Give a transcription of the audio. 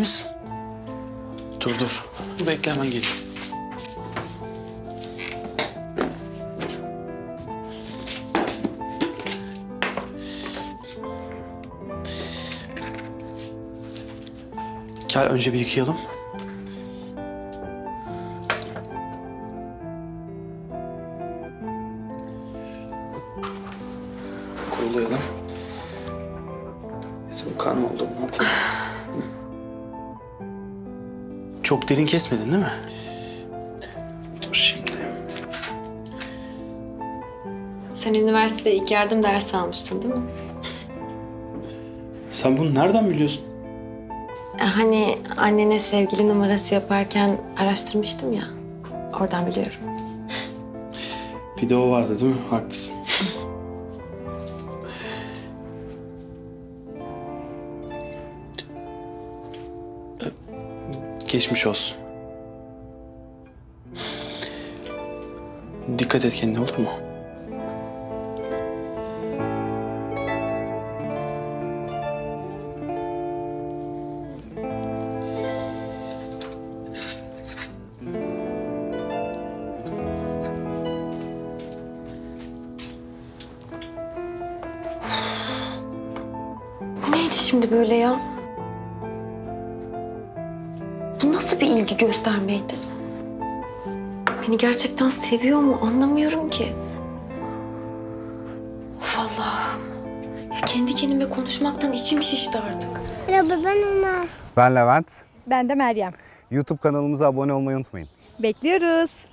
misin? Dur. Dur bekle, hemen geliyorum. Gel önce bir yıkayalım. Kurulayalım. Çok kan oldu bunu atayım. Çok derin kesmedin değil mi? Dur şimdi. Sen üniversitede ilk yardım dersi almıştın değil mi? Sen bunu nereden biliyorsun? Hani annene sevgili numarası yaparken araştırmıştım ya. Oradan biliyorum. Bir de o vardı değil mi? Haklısın. Geçmiş olsun. Dikkat et kendine, olur mu? Bu neydi şimdi böyle ya? Bu nasıl bir ilgi göstermeydi? Beni gerçekten seviyor mu? Anlamıyorum ki. Of Allah'ım. Ya kendi kendime konuşmaktan içim şişti artık. Merhaba, ben Ömer. Ben Levent. Ben de Meryem. YouTube kanalımıza abone olmayı unutmayın. Bekliyoruz.